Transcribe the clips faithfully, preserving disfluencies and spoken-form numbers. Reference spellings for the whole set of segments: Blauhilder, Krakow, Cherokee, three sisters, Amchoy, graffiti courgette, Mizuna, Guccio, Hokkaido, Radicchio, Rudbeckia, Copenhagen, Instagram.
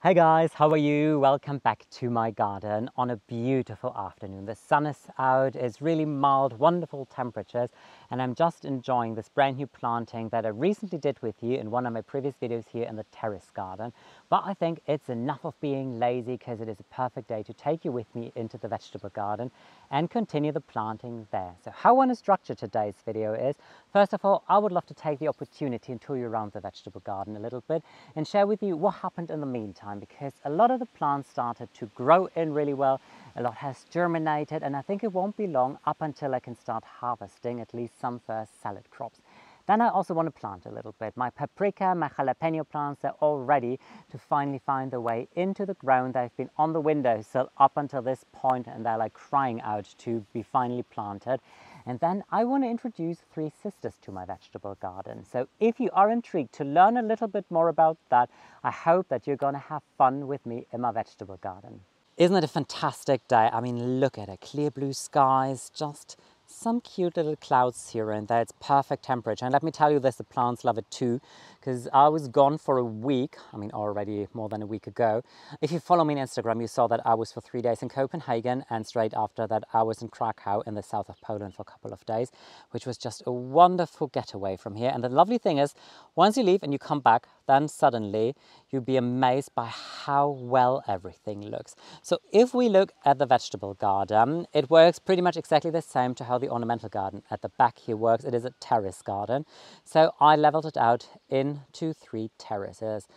Hey guys, how are you? Welcome back to my garden on a beautiful afternoon. The sun is out, it's really mild, wonderful temperatures, and I'm just enjoying this brand new planting that I recently did with you in one of my previous videos here in the terrace garden. But I think it's enough of being lazy because it is a perfect day to take you with me into the vegetable garden and continue the planting there. So how I want to structure today's video is, first of all, I would love to take the opportunity and tour you around the vegetable garden a little bit and share with you what happened in the meantime, because a lot of the plants started to grow in really well, a lot has germinated, and I think it won't be long up until I can start harvesting at least some first salad crops. Then I also want to plant a little bit. My paprika, my jalapeno plants are all ready to finally find their way into the ground. They've been on the windowsill up until this point and they're like crying out to be finally planted. And then I want to introduce three sisters to my vegetable garden. So if you are intrigued to learn a little bit more about that, I hope that you're going to have fun with me in my vegetable garden. Isn't it a fantastic day? I mean, look at it, clear blue skies, just some cute little clouds here and there. It's perfect temperature. And let me tell you this, the plants love it too, because I was gone for a week. I mean, already more than a week ago. If you follow me on Instagram, you saw that I was for three days in Copenhagen, and straight after that I was in Krakow in the south of Poland for a couple of days, which was just a wonderful getaway from here. And the lovely thing is, once you leave and you come back, then suddenly you'll be amazed by how well everything looks. So if we look at the vegetable garden, it works pretty much exactly the same to how the ornamental garden at the back here works. It is a terrace garden, so I leveled it out into three terraces.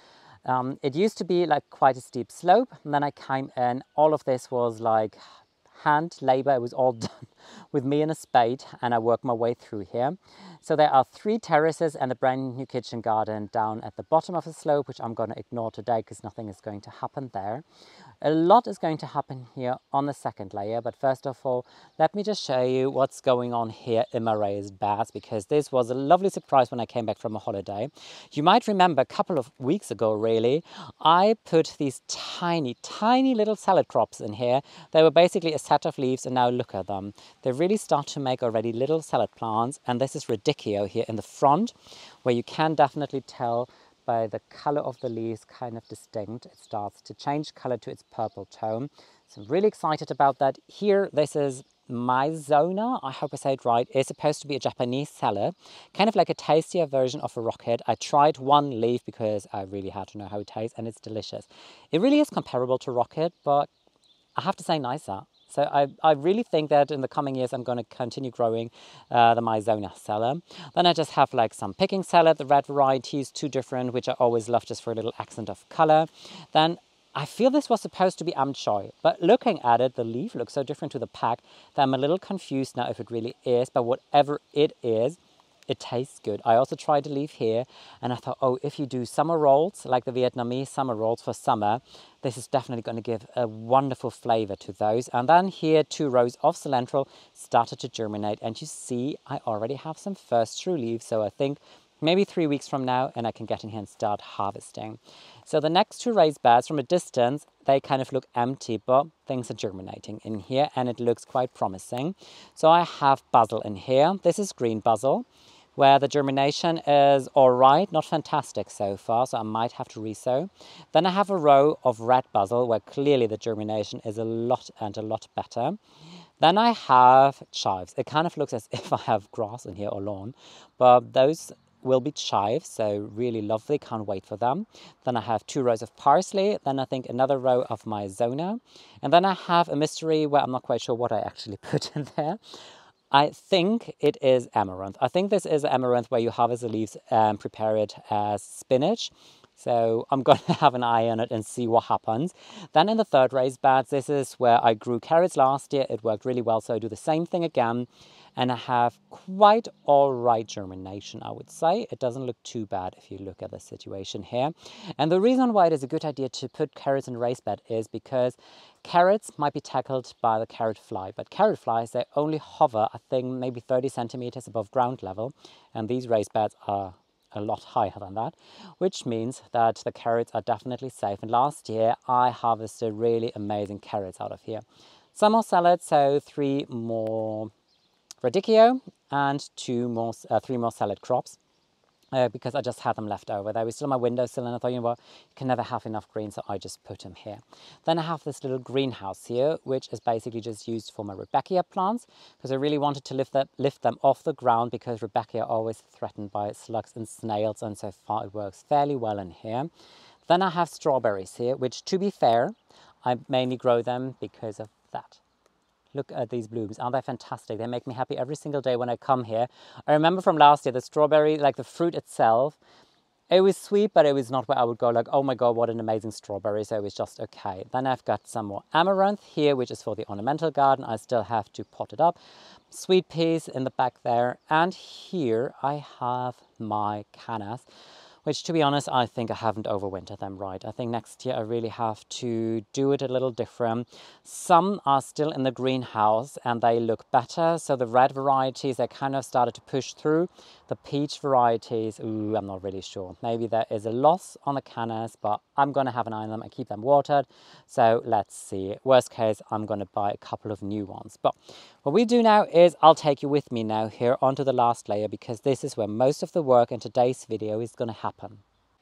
Um, it used to be like quite a steep slope, and then I came in, all of this was like hand labor, it was all done with me and a spade, and I worked my way through here. So there are three terraces and the brand new kitchen garden down at the bottom of the slope, which I'm going to ignore today because nothing is going to happen there. A lot is going to happen here on the second layer, but first of all, let me just show you what's going on here in my raised beds, because this was a lovely surprise when I came back from a holiday. You might remember a couple of weeks ago, really, I put these tiny, tiny little salad crops in here. They were basically a set of leaves, and now look at them. They really start to make already little salad plants, and this is radicchio here in the front, where you can definitely tell by the color of the leaves, kind of distinct. It starts to change color to its purple tone. So I'm really excited about that. Here, this is Mizuna, I hope I say it right. It's supposed to be a Japanese salad, kind of like a tastier version of a rocket. I tried one leaf because I really had to know how it tastes, and it's delicious. It really is comparable to rocket, but I have to say nicer. So I, I really think that in the coming years I'm going to continue growing uh, the Mizuna salad. Then I just have like some picking salad, the red varieties, two different, which I always love just for a little accent of color. Then I feel this was supposed to be Amchoy, but looking at it, the leaf looks so different to the pack that I'm a little confused now if it really is, but whatever it is, it tastes good. I also tried a leaf here and I thought, oh, if you do summer rolls, like the Vietnamese summer rolls for summer, this is definitely going to give a wonderful flavor to those. And then here, two rows of cilantro started to germinate. And you see, I already have some first true leaves. So I think maybe three weeks from now, and I can get in here and start harvesting. So the next two raised beds from a distance, they kind of look empty, but things are germinating in here and it looks quite promising. So I have basil in here. This is green basil, where the germination is all right, not fantastic so far, so I might have to re-sow. Then I have a row of red basil, where clearly the germination is a lot and a lot better. Then I have chives. It kind of looks as if I have grass in here or lawn, but those will be chives, so really lovely, can't wait for them. Then I have two rows of parsley, then I think another row of Mizuna, and then I have a mystery where I'm not quite sure what I actually put in there. I think it is amaranth. I think this is amaranth where you harvest the leaves and prepare it as spinach. So I'm going to have an eye on it and see what happens. Then in the third raised bed, this is where I grew carrots last year. It worked really well, so I do the same thing again. And I have quite all right germination, I would say. It doesn't look too bad if you look at the situation here. And the reason why it is a good idea to put carrots in a raised bed is because carrots might be tackled by the carrot fly. But carrot flies, they only hover, I think, maybe thirty centimeters above ground level. And these raised beds are a lot higher than that, which means that the carrots are definitely safe. And last year I harvested really amazing carrots out of here. Some more salad, so three more radicchio and two more, uh, three more salad crops. Uh, because I just had them left over. They were still on my windowsill and I thought, you know what, you can never have enough green, so I just put them here. Then I have this little greenhouse here, which is basically just used for my Rudbeckia plants, because I really wanted to lift, that, lift them off the ground, because Rudbeckia are always threatened by slugs and snails, and so far it works fairly well in here. Then I have strawberries here, which, to be fair, I mainly grow them because of that. Look at these blooms, aren't they fantastic? They make me happy every single day when I come here. I remember from last year, the strawberry, like the fruit itself, it was sweet, but it was not where I would go like, oh my God, what an amazing strawberry. So it was just okay. Then I've got some more amaranth here, which is for the ornamental garden. I still have to pot it up. Sweet peas in the back there. And here I have my cannas, which, to be honest, I think I haven't overwintered them right. I think next year I really have to do it a little different. Some are still in the greenhouse and they look better. So the red varieties, they kind of started to push through. The peach varieties, ooh, I'm not really sure. Maybe there is a loss on the cannas, but I'm going to have an eye on them and keep them watered. So let's see. Worst case, I'm going to buy a couple of new ones. But what we do now is I'll take you with me now here onto the last layer, because this is where most of the work in today's video is going to happen.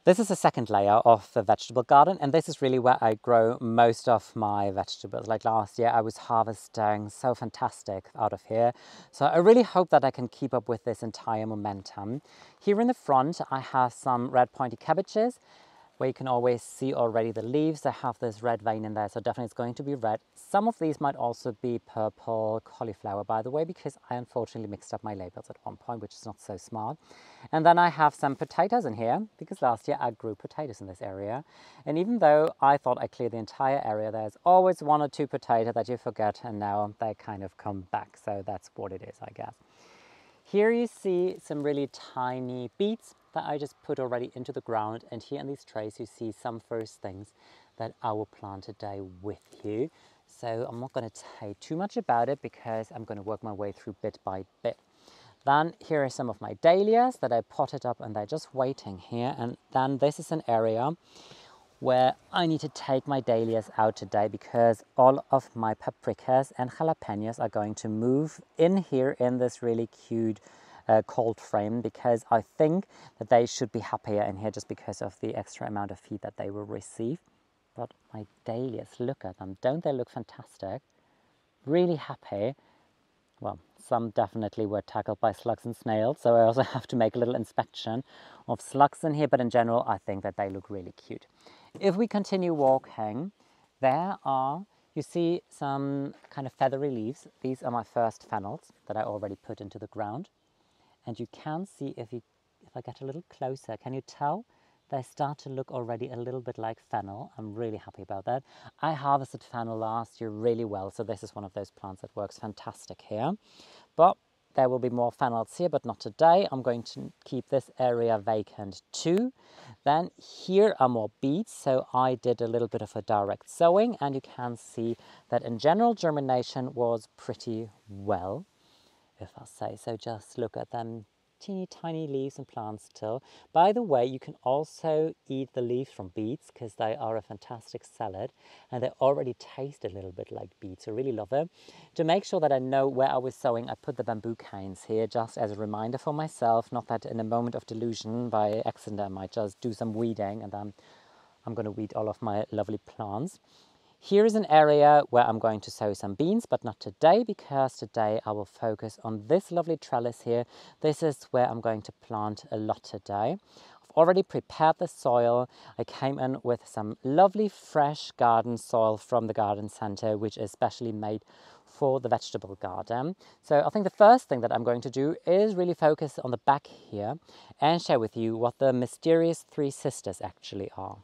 This is the second layer of the vegetable garden, and this is really where I grow most of my vegetables. Like last year, I was harvesting so fantastic out of here. So I really hope that I can keep up with this entire momentum. Here in the front, I have some red pointy cabbages, where you can always see already the leaves. They have this red vein in there, so definitely it's going to be red. Some of these might also be purple cauliflower, by the way, because I unfortunately mixed up my labels at one point, which is not so smart. And then I have some potatoes in here, because last year I grew potatoes in this area. And even though I thought I cleared the entire area, there's always one or two potatoes that you forget, and now they kind of come back. So that's what it is, I guess. Here you see some really tiny beets that I just put already into the ground, and here in these trays you see some first things that I will plant today with you. So I'm not going to say too much about it, because I'm going to work my way through bit by bit. Then here are some of my dahlias that I potted up, and they're just waiting here. And then this is an area where I need to take my dahlias out today, because all of my paprikas and jalapenos are going to move in here in this really cute Uh, cold frame, because I think that they should be happier in here just because of the extra amount of feed that they will receive. But my dahlias, look at them. Don't they look fantastic? Really happy. Well, some definitely were tackled by slugs and snails, so I also have to make a little inspection of slugs in here, but in general I think that they look really cute. If we continue walking, there are, you see some kind of feathery leaves. These are my first fennels that I already put into the ground. And you can see, if you, if I get a little closer, can you tell? They start to look already a little bit like fennel. I'm really happy about that. I harvested fennel last year really well, so this is one of those plants that works fantastic here. But there will be more fennels here, but not today. I'm going to keep this area vacant too. Then here are more beets, so I did a little bit of a direct sowing, and you can see that in general germination was pretty well, if I say so. Just look at them, teeny tiny leaves and plants still. By the way, you can also eat the leaves from beets, because they are a fantastic salad and they already taste a little bit like beets. I really love them. To make sure that I know where I was sowing, I put the bamboo canes here just as a reminder for myself, not that in a moment of delusion by accident I might just do some weeding and then I'm going to weed all of my lovely plants. Here is an area where I'm going to sow some beans, but not today, because today I will focus on this lovely trellis here. This is where I'm going to plant a lot today. I've already prepared the soil. I came in with some lovely fresh garden soil from the garden center, which is specially made for the vegetable garden. So I think the first thing that I'm going to do is really focus on the back here and share with you what the mysterious three sisters actually are.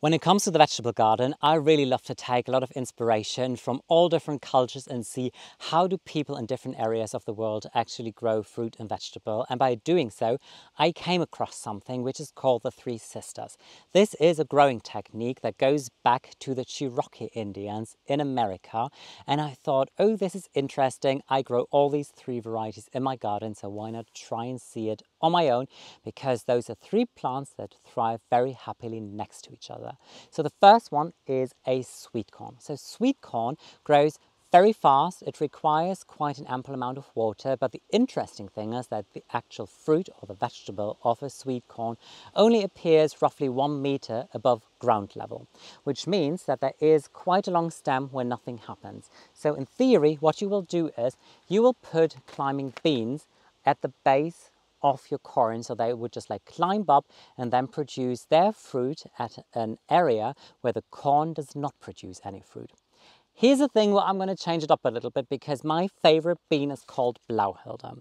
When it comes to the vegetable garden, I really love to take a lot of inspiration from all different cultures and see how do people in different areas of the world actually grow fruit and vegetable. And by doing so, I came across something which is called the Three Sisters. This is a growing technique that goes back to the Cherokee Indians in America. And I thought, oh, this is interesting. I grow all these three varieties in my garden, so why not try and see it on my own, because those are three plants that thrive very happily next to each other. So the first one is a sweet corn. So sweet corn grows very fast, it requires quite an ample amount of water, but the interesting thing is that the actual fruit or the vegetable of a sweet corn only appears roughly one meter above ground level, which means that there is quite a long stem where nothing happens. So in theory, what you will do is you will put climbing beans at the base of your corn, so they would just like climb up and then produce their fruit at an area where the corn does not produce any fruit. Here's the thing where I'm going to change it up a little bit, because my favorite bean is called Blauhilder.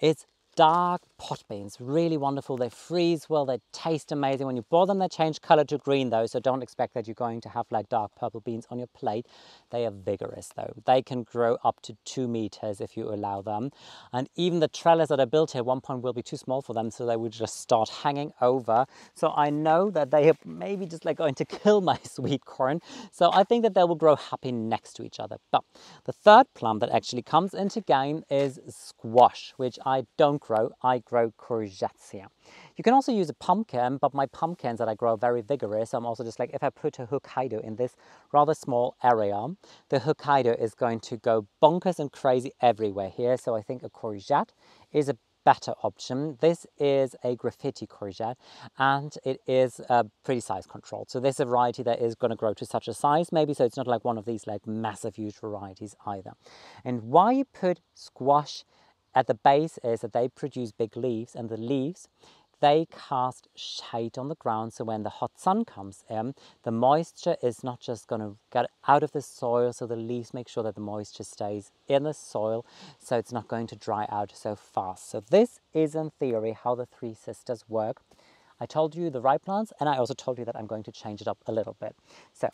It's dark pot beans, really wonderful. They freeze well, they taste amazing. When you boil them, they change color to green though, so don't expect that you're going to have like dark purple beans on your plate. They are vigorous though. They can grow up to two meters if you allow them. And even the trellis that I built here at one point will be too small for them, so they would just start hanging over. So I know that they are maybe just like going to kill my sweet corn. So I think that they will grow happy next to each other. But the third plum that actually comes into game is squash, which I don't grow, I grow courgettes here. You can also use a pumpkin, but my pumpkins that I grow are very vigorous. I'm also just like, if I put a Hokkaido in this rather small area, the Hokkaido is going to go bonkers and crazy everywhere here. So I think a courgette is a better option. This is a graffiti courgette and it is uh, pretty size controlled. So this variety that is going to grow to such a size maybe, so it's not like one of these like massive huge varieties either. And why you put squash at the base is that they produce big leaves, and the leaves, they cast shade on the ground. So when the hot sun comes in, the moisture is not just going to get out of the soil. So the leaves make sure that the moisture stays in the soil, so it's not going to dry out so fast. So this is in theory how the three sisters work. I told you the right plants, and I also told you that I'm going to change it up a little bit. So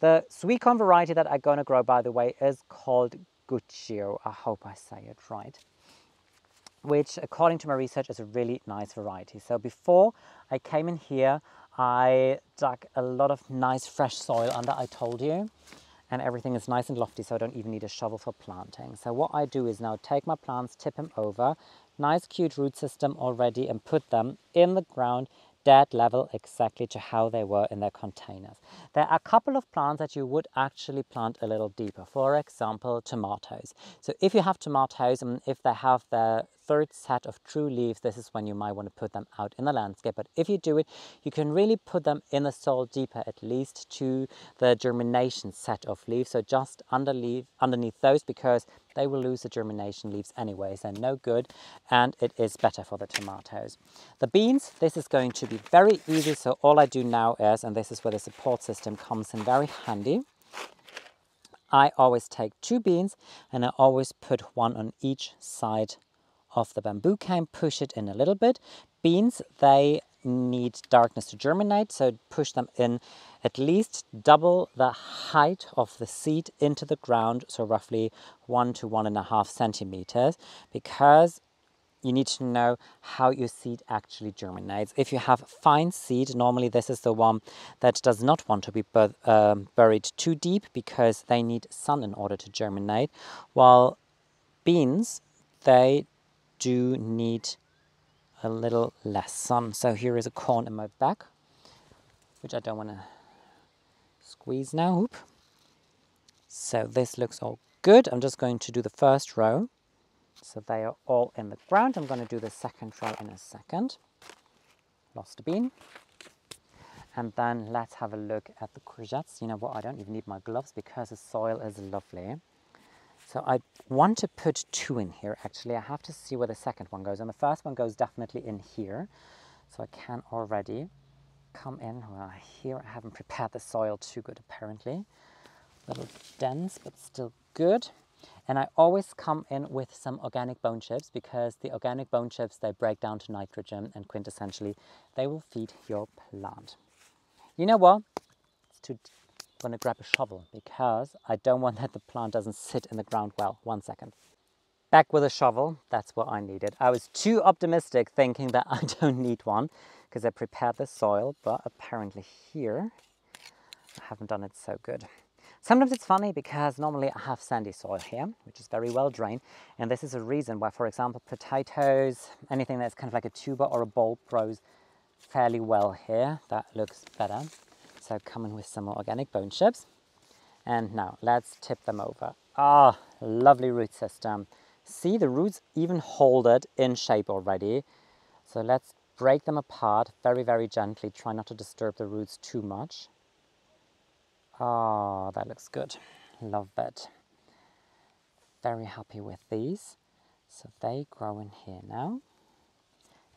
the sweet corn variety that I'm going to grow, by the way, is called Guccio. I hope I say it right, which according to my research is a really nice variety. So before I came in here, I dug a lot of nice fresh soil under, I told you, and everything is nice and lofty, so I don't even need a shovel for planting. So what I do is now take my plants, tip them over, nice cute root system already, and put them in the ground dead level exactly to how they were in their containers. There are a couple of plants that you would actually plant a little deeper, for example tomatoes. So if you have tomatoes and if they have their third set of true leaves, this is when you might want to put them out in the landscape. But if you do it, you can really put them in the soil deeper, at least to the germination set of leaves, so just under leaf, underneath those, because they will lose the germination leaves anyways. They're no good, and it is better for the tomatoes. The beans, this is going to be very easy, so all I do now is, and this is where the support system comes in very handy, I always take two beans and I always put one on each side of the bamboo cane, push it in a little bit. Beans, they need darkness to germinate, so push them in at least double the height of the seed into the ground, so roughly one to one and a half centimeters, because you need to know how your seed actually germinates. If you have fine seed, normally this is the one that does not want to be bur um, buried too deep, because they need sun in order to germinate, while beans, they do need a little less sun. So here is a corn in my bag, which I don't want to squeeze now. Oop. So this looks all good. I'm just going to do the first row. So they are all in the ground. I'm going to do the second row in a second. Lost a bean. And then let's have a look at the courgettes. You know what? I don't even need my gloves because the soil is lovely. So I want to put two in here, actually. I have to see where the second one goes. And the first one goes definitely in here. So I can already come in. Well, here I haven't prepared the soil too good, apparently. A little dense, but still good. And I always come in with some organic bone chips, because the organic bone chips, they break down to nitrogen, and quintessentially, they will feed your plant. You know what? It's too... I'm going to grab a shovel because I don't want that the plant doesn't sit in the ground well. One second. Back with a shovel. That's what I needed. I was too optimistic thinking that I don't need one because I prepared the soil, but apparently here I haven't done it so good. Sometimes it's funny because normally I have sandy soil here, which is very well drained. And this is a reason why, for example, potatoes, anything that's kind of like a tuber or a bulb grows fairly well here. That looks better. So come in with some more organic bone chips, and now let's tip them over. Ah, lovely root system. See, the roots even hold it in shape already. So let's break them apart very, very gently. Try not to disturb the roots too much. Ah, that looks good. Love it. Very happy with these. So they grow in here now.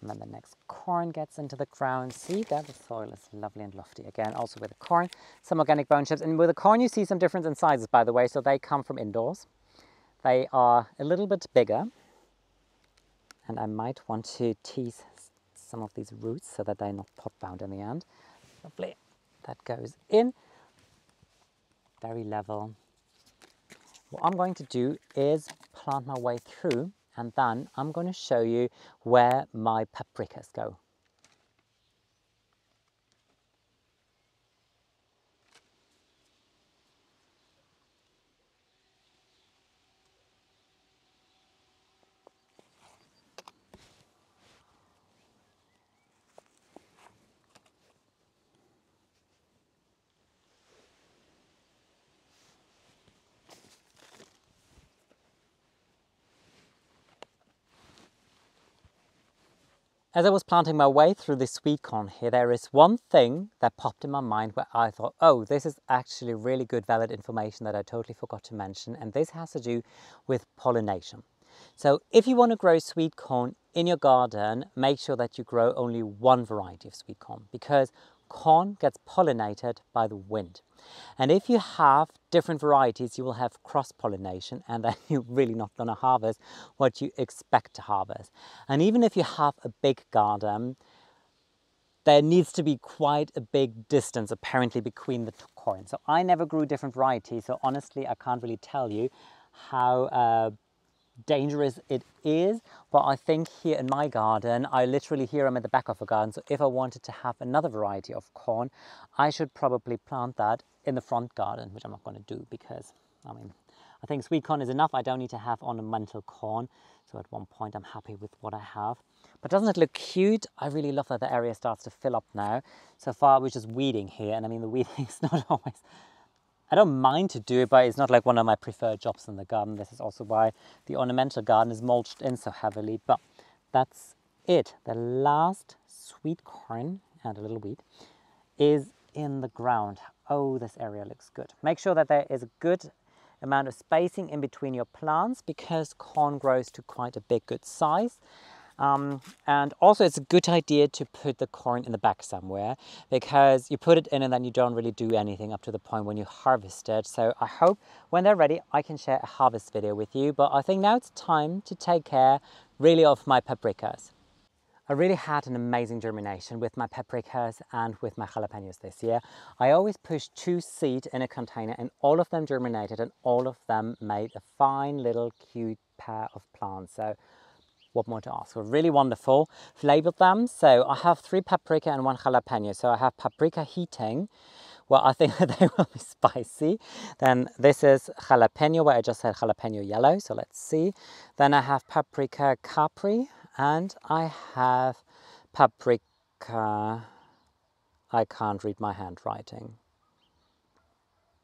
And then the next corn gets into the ground. See, that the soil is lovely and lofty. Again, also with the corn, some organic bone chips. And with the corn, you see some difference in sizes, by the way. So they come from indoors. They are a little bit bigger. And I might want to tease some of these roots so that they're not pot bound in the end. Lovely. That goes in. Very level. What I'm going to do is plant my way through, and then I'm going to show you where my paprikas go. As I was planting my way through this sweet corn here, there is one thing that popped in my mind where I thought, oh, this is actually really good, valid information that I totally forgot to mention, and this has to do with pollination. So if you want to grow sweet corn in your garden, make sure that you grow only one variety of sweet corn, because corn gets pollinated by the wind. And if you have different varieties, you will have cross-pollination, and then you're really not going to harvest what you expect to harvest. And even if you have a big garden, there needs to be quite a big distance apparently between the corn. So I never grew different varieties, so honestly I can't really tell you how uh, dangerous it is, but I think here in my garden, I literally hear them at the back of a garden. So if I wanted to have another variety of corn, I should probably plant that in the front garden, which I'm not going to do because, I mean, I think sweet corn is enough. I don't need to have ornamental corn. So at one point I'm happy with what I have. But doesn't it look cute? I really love that the area starts to fill up now. So far we're just weeding here, and I mean the weeding is not always, I don't mind to do it, but it's not like one of my preferred jobs in the garden. This is also why the ornamental garden is mulched in so heavily. But that's it. The last sweet corn, and a little weed, is in the ground. Oh, this area looks good. Make sure that there is a good amount of spacing in between your plants, because corn grows to quite a big, good size. Um, and also it's a good idea to put the corn in the back somewhere, because you put it in and then you don't really do anything up to the point when you harvest it. So I hope when they're ready I can share a harvest video with you, but I think now it's time to take care really of my paprikas. I really had an amazing germination with my paprikas and with my jalapenos this year. I always pushed two seed in a container, and all of them germinated and all of them made a fine little cute pair of plants. So what more to ask? We're really wonderful. I've labeled them. So I have three paprika and one jalapeno. So I have paprika heating. Well, I think that they will be spicy. Then this is jalapeno, where I just had jalapeno yellow. So let's see. Then I have paprika capri, and I have paprika, I can't read my handwriting.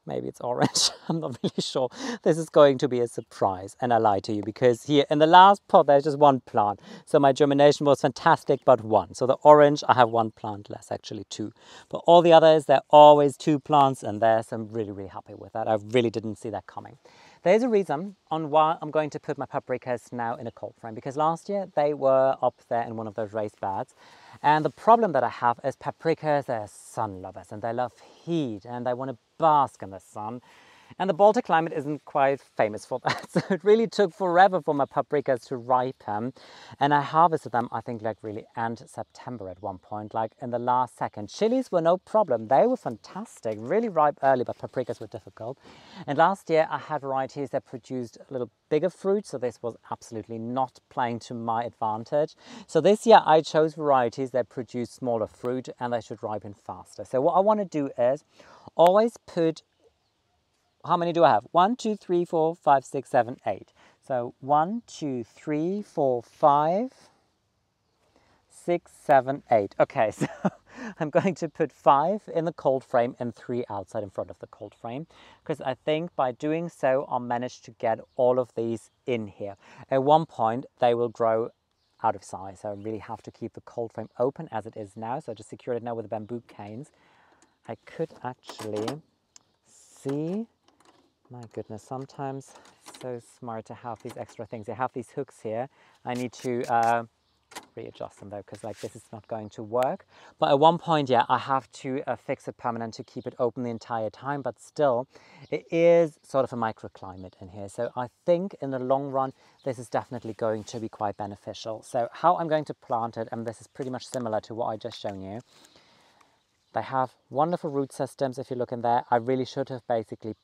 Maybe it's orange, I'm not really sure. This is going to be a surprise, and I lie to you, because here in the last pot there's just one plant. So my germination was fantastic, but one. So the orange, I have one plant less, actually two. But all the others, there are always two plants in there, so I'm really, really happy with that. I really didn't see that coming. There's a reason on why I'm going to put my paprikas now in a cold frame, because last year they were up there in one of those raised beds. And the problem that I have is paprikas, they're sun lovers and they love heat and they want to bask in the sun. And the Baltic climate isn't quite famous for that. So it really took forever for my paprikas to ripen. And I harvested them, I think, like really end September at one point, like in the last second. Chilies were no problem. They were fantastic, really ripe early, but paprikas were difficult. And last year I had varieties that produced a little bigger fruit. So this was absolutely not playing to my advantage. So this year I chose varieties that produce smaller fruit and they should ripen faster. So what I want to do is always put, how many do I have? One, two, three, four, five, six, seven, eight. So one, two, three, four, five, six, seven, eight. Okay, so I'm going to put five in the cold frame and three outside in front of the cold frame, because I think by doing so I'll manage to get all of these in here. At one point they will grow out of size, so I really have to keep the cold frame open as it is now. So I just secured it now with the bamboo canes. I could actually see, my goodness, sometimes so smart to have these extra things. I have these hooks here. I need to uh, readjust them though, because like this is not going to work. But at one point, yeah, I have to uh, fix it permanent to keep it open the entire time, but still it is sort of a microclimate in here. So I think in the long run this is definitely going to be quite beneficial. So how I'm going to plant it, and this is pretty much similar to what I just shown you. They have wonderful root systems. If you look in there, I really should have basically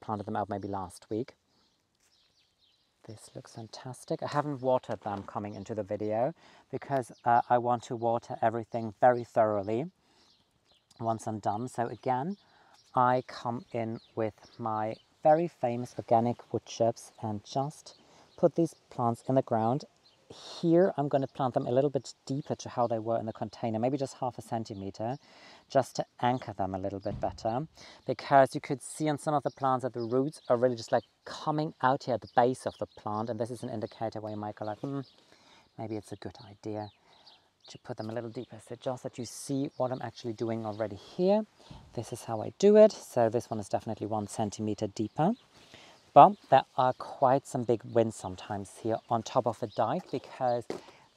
planted them out maybe last week. This looks fantastic. I haven't watered them coming into the video because uh, I want to water everything very thoroughly once I'm done. So again, I come in with my very famous organic wood chips and just put these plants in the ground. Here I'm going to plant them a little bit deeper to how they were in the container, maybe just half a centimeter, just to anchor them a little bit better, because you could see on some of the plants that the roots are really just like coming out here at the base of the plant, and this is an indicator where you might go like, hmm, maybe it's a good idea to put them a little deeper. So just that you see what I'm actually doing already here. This is how I do it. So this one is definitely one centimeter deeper. But there are quite some big winds sometimes here on top of the dike, because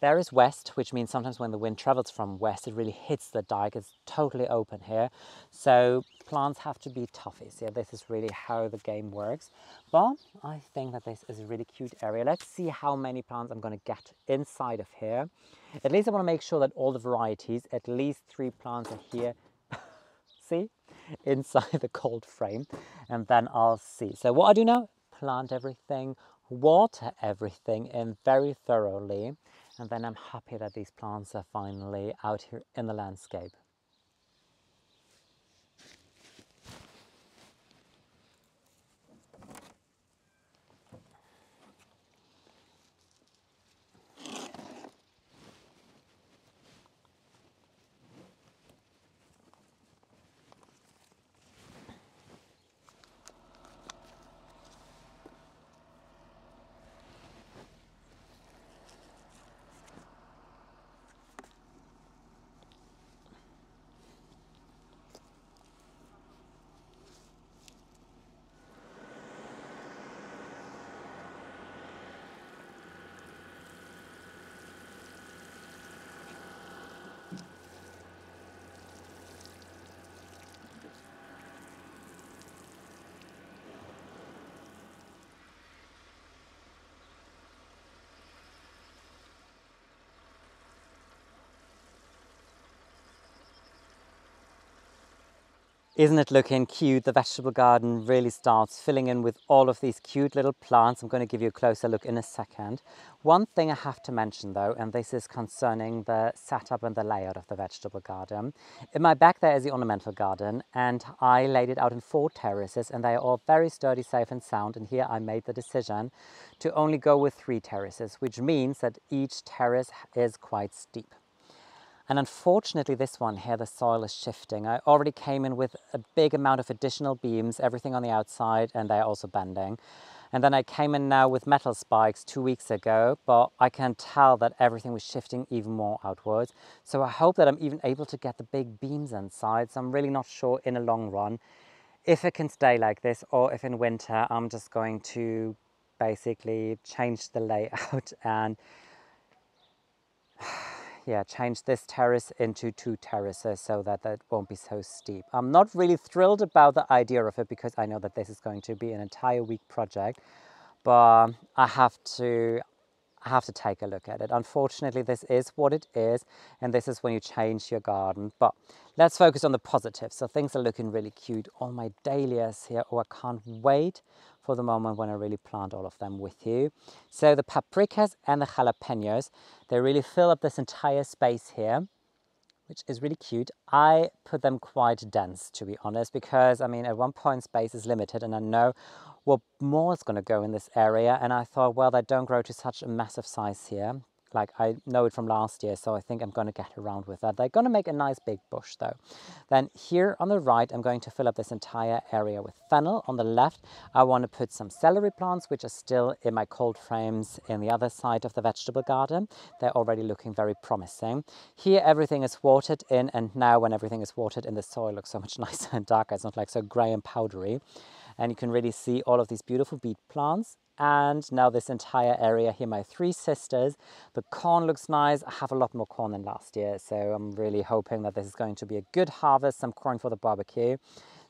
there is west, which means sometimes when the wind travels from west, it really hits the dike. It's totally open here. So plants have to be toughies. Yeah, this is really how the game works. But I think that this is a really cute area. Let's see how many plants I'm going to get inside of here. At least I want to make sure that all the varieties, at least three plants are here. See? Inside the cold frame, and then I'll see. So what I do now, plant everything, water everything in very thoroughly, and then I'm happy that these plants are finally out here in the landscape. Isn't it looking cute? The vegetable garden really starts filling in with all of these cute little plants. I'm going to give you a closer look in a second. One thing I have to mention though, and this is concerning the setup and the layout of the vegetable garden. In my back there is the ornamental garden, and I laid it out in four terraces, and they are all very sturdy, safe and sound. And here I made the decision to only go with three terraces, which means that each terrace is quite steep. And unfortunately this one here, the soil is shifting. I already came in with a big amount of additional beams, everything on the outside, and they're also bending. And then I came in now with metal spikes two weeks ago, but I can tell that everything was shifting even more outwards. So I hope that I'm even able to get the big beams inside. So I'm really not sure in the long run if it can stay like this, or if in winter I'm just going to basically change the layout and yeah, change this terrace into two terraces so that that won't be so steep. I'm not really thrilled about the idea of it, because I know that this is going to be an entire week project, but I have to, I have to take a look at it. Unfortunately, this is what it is, and this is when you change your garden. But let's focus on the positives. So things are looking really cute. All my dahlias here. Oh, I can't wait for the moment when I really plant all of them with you. So the paprikas and the jalapenos, they really fill up this entire space here, which is really cute. I put them quite dense, to be honest, because I mean, at one point space is limited and I know what more is going to go in this area, and I thought, well, they don't grow to such a massive size here. Like, I know it from last year, so I think I'm going to get around with that. They're going to make a nice big bush, though. Then here on the right, I'm going to fill up this entire area with fennel. On the left, I want to put some celery plants, which are still in my cold frames in the other side of the vegetable garden. They're already looking very promising. Here, everything is watered in, and now when everything is watered in, the soil looks so much nicer and darker. It's not like so grey and powdery. And you can really see all of these beautiful beet plants. And now this entire area here, my three sisters. The corn looks nice. I have a lot more corn than last year, so I'm really hoping that this is going to be a good harvest. Some corn for the barbecue.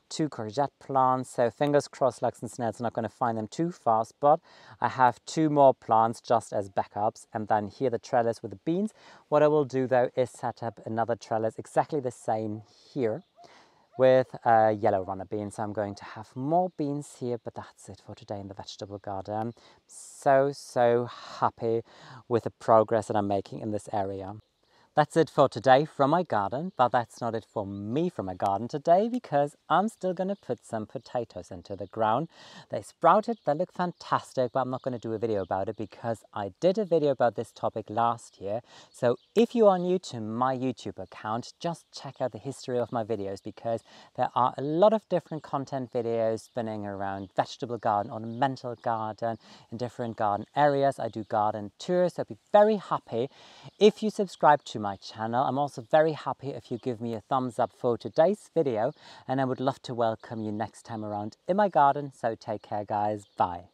Two courgette plants, so fingers crossed Lux and Snails are not going to find them too fast, but I have two more plants just as backups. And then here the trellis with the beans. What I will do though is set up another trellis exactly the same here with uh, yellow runner beans. So I'm going to have more beans here, but that's it for today in the vegetable garden. So, so happy with the progress that I'm making in this area. That's it for today from my garden, but that's not it for me from my garden today, because I'm still going to put some potatoes into the ground. They sprouted, they look fantastic, but I'm not going to do a video about it because I did a video about this topic last year. So if you are new to my YouTube account, just check out the history of my videos, because there are a lot of different content videos spinning around vegetable garden, ornamental garden, in different garden areas. I do garden tours, so I'd be very happy if you subscribe to my my channel. I'm also very happy if you give me a thumbs up for today's video, and I would love to welcome you next time around in my garden. So take care, guys. Bye.